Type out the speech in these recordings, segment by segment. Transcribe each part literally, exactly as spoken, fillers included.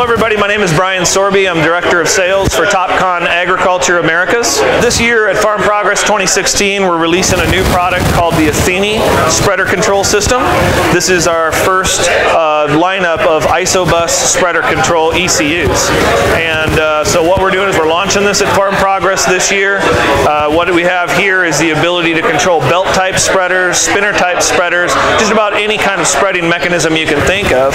Hello everybody, my name is Brian Sorby. I'm Director of Sales for Topcon Agriculture Americas. This year at Farm Progress twenty sixteen, we're releasing a new product called the Athene Spreader Control System. This is our first uh, lineup of I S O Bus Spreader Control E C Us. And uh, so what we're doing is we're launching this at Farm Progress this year. Uh, what we have here is the ability to control belt type spreaders, spinner type spreaders, just about any kind of spreading mechanism you can think of.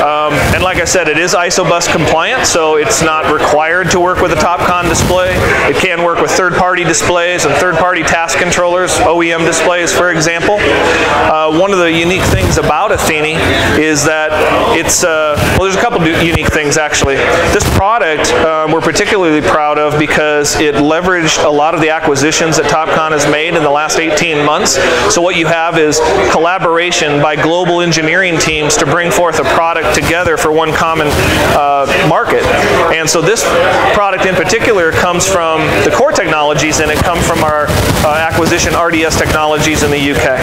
Um, and like I said, it is I S O Bus compliant, so it's not required to work with a Topcon display. It can work with third-party displays and third-party task controllers, O E M displays, for example. Uh, one of the unique things about Athene is that it's, uh, well, there's a couple unique things actually. This product um, we're particularly proud of because it leveraged a lot of the acquisitions that Topcon has made in the last eighteen months. So what you have is collaboration by global engineering teams to bring forth a product together for one common Uh, market. And so this product in particular comes from the core technologies, and it comes from our uh, acquisition R D S Technologies in the U K.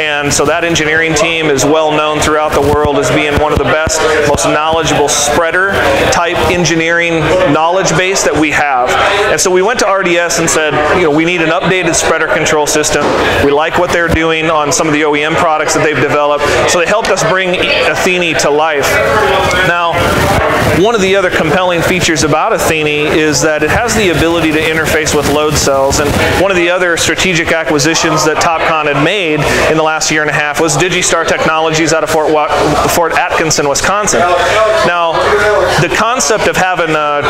And so that engineering team is well known throughout the world as being one of the best, most knowledgeable spreader type engineering knowledge base that we have. And so we went to R D S and said, you know, we need an updated spreader control system. We like what they're doing on some of the O E M products that they've developed. So they helped us bring Athene to life. Now, one of the other compelling features about Athene is that it has the ability to interface with load cells, and one of the other strategic acquisitions that Topcon had made in the last year and a half was Digistar Technologies out of Fort, Fort Atkinson, Wisconsin. Now, the concept of having a,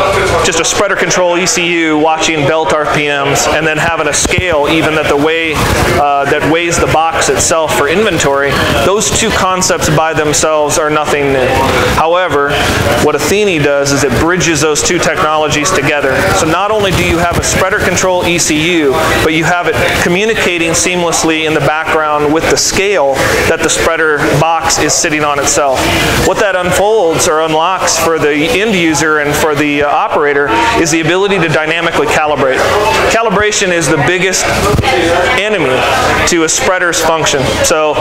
just a spreader control E C U watching belt R P Ms and then having a scale even that the way uh, that weighs the box itself for inventory, those two concepts by themselves are nothing new. However, what Athene does is it bridges those two technologies together. So not only do you have a spreader control E C U, but you have it communicating seamlessly in the background with the scale that the spreader box is sitting on itself. What that unfolds or unlocks for the end user and for the uh, operator is the ability to dynamically calibrate. Calibration is the biggest enemy to a spreader's function. So,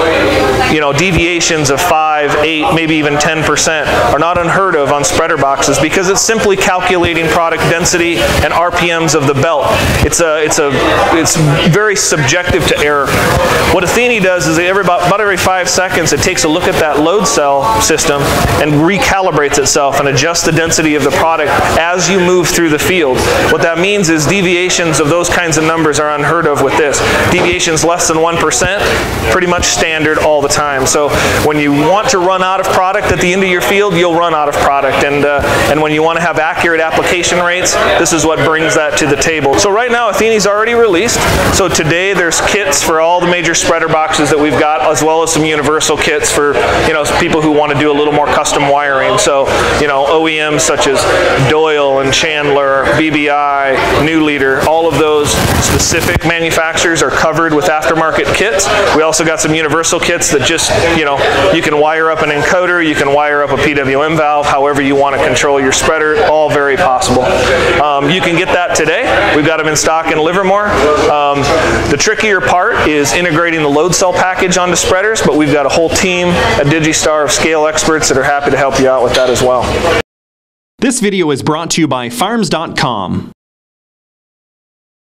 you know, deviations of five, eight, maybe even ten percent are not unheard of on spreader boxes because it's simply calculating product density and R P Ms of the belt. It's a, it's a, it's very subjective to error. What Athene does is every, about every five seconds it takes a look at that load cell system and recalibrates itself and adjusts the density of the product as you move through the field. What that means is deviations of those kinds of numbers are unheard of with this. Deviations less than one percent, pretty much standard all the time. So when you want to run out of product at the end of your field, you'll run out of product, and uh, and when you want to have accurate application rates, this is what brings that to the table. So right now Athene's already released, so today there's kits for all the major spreader boxes that we've got, as well as some universal kits for, you know, people who want to do a little more custom wiring. So, you know, O E Ms such as Doyle and Chandler, B B I, New Leader, all of those specific manufacturers are covered with aftermarket kits. We also got some universal kits that just, you know, you can wire up an encoder, you can wire up a P W M valve, however you want to control your spreader, all very possible. Um, you can get that today. We've got them in stock in Livermore. Um, the trickier part is integrating the load cell package onto spreaders, but we've got a whole team at Digistar of scale experts that are happy to help you out with that as well. This video is brought to you by Farms dot com.